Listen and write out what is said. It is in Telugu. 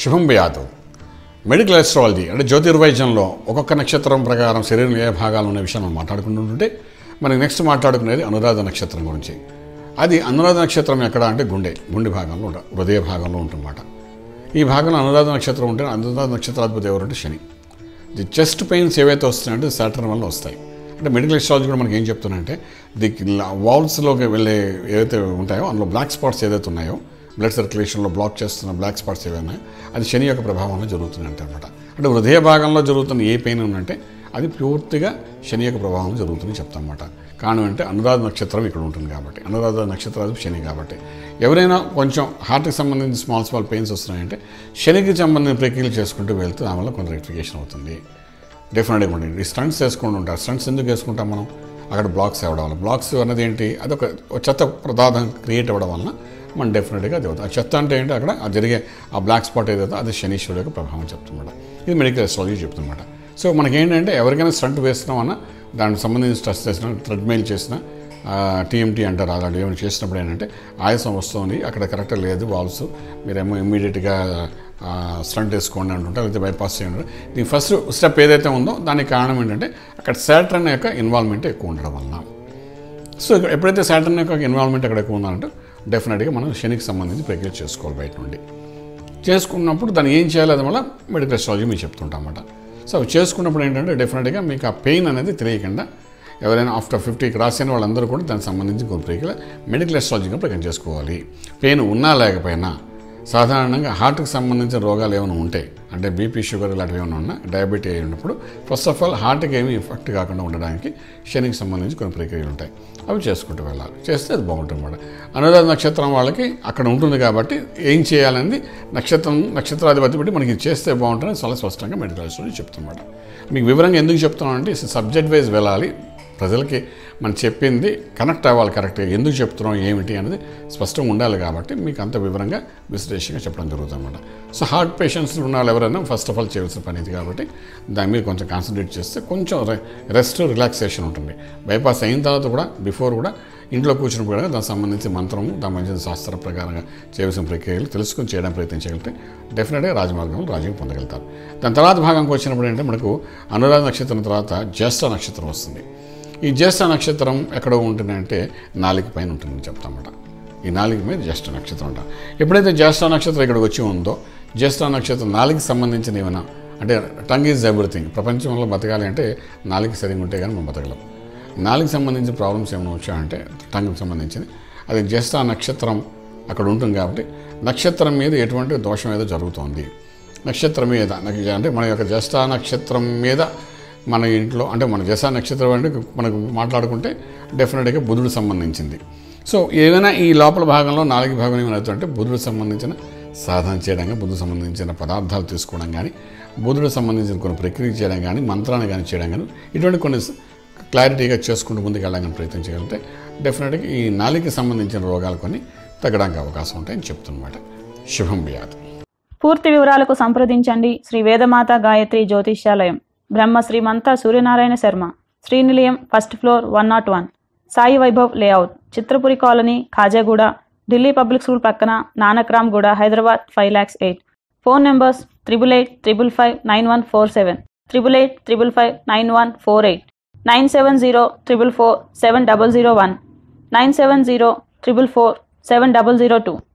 Shubham Vyadu. Medical astrology and Jyotirvajanlo, Oka Nakshatram Prakaram, Sri Nilayam Bhagalone Vishayam Matladukunnam today. Mani next Matladukunnedi Anuradha Nakshatram Gurinchi. Adi Anuradha Nakshatram Ekkada ante Gundi Bhagamlo, Hridaya Bhagamlo untundannamata. Ee Bhagamlo Anuradha Nakshatram unte Anuradha Nakshatraadhipati evaru Shani. The chest pains evaithe vastundante Saturn valla vastayi. The medical astrology kuda manaku em cheptunnante the valves loki velle evaithe untayo anlo black spots edaithe unnayo blood circulation lo block chestunna black spots evaina adi shani yokka prabhavanlo jarugutunnante anamata ante hridaya bhagamlo jarugutunna ee pain unnante adi purtiga shani yokka prabhavanlo jarugutunni cheptamata కారణం అంటే అనురాధ నక్షత్రం ఇక్కడ ఉంటుంది కాబట్టి అనురాధ నక్షత్రాధిపతి శని కాబట్టి ఎవరైనా కొంచెం హార్ట్కి సంబంధించిన స్మాల్ పెయిన్స్ వస్తున్నాయంటే శనికి సంబంధించిన ప్రక్రియలు చేసుకుంటూ వెళ్తే దానివల్ల కొంత రెక్టిఫికేషన్ అవుతుంది డెఫినెట్గా ఉంటుంది. ఈ స్టంట్స్ చేసుకుంటూ ఉంటారు. స్టంట్స్ ఎందుకు చేసుకుంటాం మనం? అక్కడ బ్లాక్స్ అవ్వడం వల్ల. బ్లాక్స్ అనేది ఏంటి? అదొక చెత్త ప్రదార్థం క్రియేట్ అవ్వడం వలన మనం డెఫినెట్గా అది అవుతుంది. ఆ చెత్త అంటే ఏంటి? అక్కడ జరిగే ఆ బ్లాక్ స్పాట్ ఏదైతే అది శనీశ్వరుడి యొక్క ప్రభావం చెప్తుందన్నమాట. ఇది మెడికల్ అస్ట్రాలజీ చెప్తుందన్నమాట. సో మనకేంటంటే ఎవరికైనా స్టంట్ వేస్తున్నామన్నా దానికి సంబంధించి స్ట్రెస్ చేసిన ట్రెడ్మిల్ చేసిన టీఎంటీ అంటారు అలాంటివి ఏమైనా చేసినప్పుడు ఏంటంటే ఆయాసం వస్తుంది అక్కడ కరెక్ట్ లేదు వాల్స్ మీరేమో ఇమ్మీడియట్గా స్టంట్ వేసుకోండి అంటుంటే లేకపోతే బైపాస్ చేయండి. దీని ఫస్ట్ స్టెప్ ఏదైతే ఉందో దానికి కారణం ఏంటంటే అక్కడ సాటర్న్ యొక్క ఇన్వాల్వ్మెంట్ ఎక్కువ ఉండడం వలన. సో ఎప్పుడైతే సాటర్న్ యొక్క ఇన్వాల్వ్మెంట్ అక్కడ ఎక్కువ ఉందంటే డెఫినెట్గా మనం శనికి సంబంధించి ప్రక్రియ చేసుకోవాలి. బయట నుండి చేసుకున్నప్పుడు దాన్ని ఏం చేయాలి అది వల్ల మెడికల్ అస్ట్రాలజీ మీకు చెప్తుంటాం అన్నమాట. సో అవి చేసుకున్నప్పుడు ఏంటంటే డెఫినెట్గా మీకు ఆ పెయిన్ అనేది తెలియకుండా ఎవరైనా ఆఫ్టర్ 50 క్రాస్ అయిన వాళ్ళందరూ కూడా దానికి సంబంధించి గొప్పగా మెడికల్ అస్ట్రాలజీగా ప్రకటన చేసుకోవాలి. పెయిన్ ఉన్నా లేకపోయినా సాధారణంగా హార్ట్కి సంబంధించిన రోగాలు ఏమైనా ఉంటాయి అంటే బీపీ షుగర్ ఇలాంటివి ఏమైనా ఉన్నా డయాబెటీ అయి ఉన్నప్పుడు ఫస్ట్ ఆఫ్ ఆల్ హార్ట్కి ఏమీ ఎఫెక్ట్ కాకుండా ఉండడానికి శనికి సంబంధించి కొన్ని ప్రక్రియలు ఉంటాయి. అవి చేసుకుంటూ వెళ్ళాలి. చేస్తే అది బాగుంటుంది అన్నమాట. అనురాధ నక్షత్రం వాళ్ళకి అక్కడ ఉంటుంది కాబట్టి ఏం చేయాలనేది నక్షత్రాధిపతి బట్టి మనకి చేస్తే బాగుంటుందని చాలా స్పష్టంగా మెడికల్ అస్ట్రాలజీ చెప్తున్నమాట. మీకు వివరంగా ఎందుకు చెప్తున్నామంటే సబ్జెక్ట్ వైజ్ వెళ్ళాలి. ప్రజలకి మనం చెప్పింది కనెక్ట్ అవ్వాలి. కరెక్ట్గా ఎందుకు చెప్తున్నాం ఏమిటి అనేది స్పష్టంగా ఉండాలి కాబట్టి మీకు అంత వివరంగా విశ్లేషణగా చెప్పడం జరుగుతుంది అన్నమాట. సో హార్ట్ పేషెంట్స్ ఉన్న వాళ్ళు ఎవరైనా ఫస్ట్ ఆఫ్ ఆల్ చేయాల్సిన పని ఇది కాబట్టి దాని మీద కొంచెం కాన్సన్ట్రేట్ చేస్తే కొంచెం రెస్ట్ రిలాక్సేషన్ ఉంటుంది. బైపాస్ అయిన తర్వాత కూడా బిఫోర్ కూడా ఇంట్లో కూర్చున్నప్పుడు కూడా దానికి సంబంధించి మంత్రము దాని మంచి శాస్త్ర ప్రకారంగా చేయాల్సిన ప్రక్రియలు తెలుసుకుని చేయడం ప్రయత్నించగలిగితే డెఫినెట్గా రాజమార్గంలో రాజ్యం పొందగలుగుతారు. దాని తర్వాత భాగంకి వచ్చినప్పుడు ఏంటంటే మనకు అనురాధ నక్షత్రం తర్వాత జ్యేష్ఠ నక్షత్రం వస్తుంది. ఈ జ్యేష్ఠ నక్షత్రం ఎక్కడ ఉంటుందంటే నాలుగు పైన ఉంటుందని చెప్తామట. ఈ నాలుగు మీద జ్యేష్ఠ నక్షత్రం ఉంటాం. ఎప్పుడైతే జ్యేష్ఠ నక్షత్రం ఇక్కడికి వచ్చి ఉందో జ్యేష్ఠ నక్షత్రం నాలుగుకి సంబంధించిన ఏమైనా అంటే టంగ్ ఈజ్ ఎవ్రీథింగ్. ప్రపంచంలో బతకాలి అంటే నాలుగు సరిగా ఉంటే కానీ మనం బతకలేం. నాలుగుకి సంబంధించిన ప్రాబ్లమ్స్ ఏమైనా వచ్చాయంటే టంగ్కి సంబంధించింది అది జ్యేష్ఠ నక్షత్రం అక్కడ ఉంటుంది కాబట్టి నక్షత్రం మీద ఎటువంటి దోషం ఏదో జరుగుతుంది. నక్షత్రం మీద అంటే మన యొక్క జ్యేష్ఠ నక్షత్రం మీద మన ఇంట్లో అంటే మన జ్యేష్ఠ నక్షత్రం అంటే మనకు మాట్లాడుకుంటే డెఫినెట్గా బుధుడు సంబంధించింది. సో ఏదైనా ఈ లోపల భాగంలో నాలుగు భాగం ఏమైనా అవుతుందంటే బుధుడు సంబంధించిన సాధన చేయడం కానీ బుధుడు సంబంధించిన పదార్థాలు తీసుకోవడం కానీ బుధుడు సంబంధించిన కొన్ని ప్రక్రియ చేయడం కానీ మంత్రాన్ని కానీ చేయడం కానీ ఇటువంటి కొన్ని క్లారిటీగా చేసుకుంటూ ముందుకు వెళ్ళడానికి ప్రయత్నం చేయాలంటే డెఫినెట్గా ఈ నాలుగుకి సంబంధించిన రోగాలు కొన్ని తగ్గడానికి అవకాశం ఉంటాయని చెప్తున్నమాట. శుభం వ్యాధి పూర్తి వివరాలకు సంప్రదించండి శ్రీ వేదమాత గాయత్రి జ్యోతిష్యాలయం, బ్రహ్మ Shri మంతా Suryanarayana Sharma, Shri Nilayam, first floor 101, Sai Vaibhav layout, Chitrapuri colony, Khajaguda, Delhi public school పక్కన, Nanakramguda, Hyderabad 5,08,000. Phone numbers 8885559147, 88559148, 9704447001, 9704447002.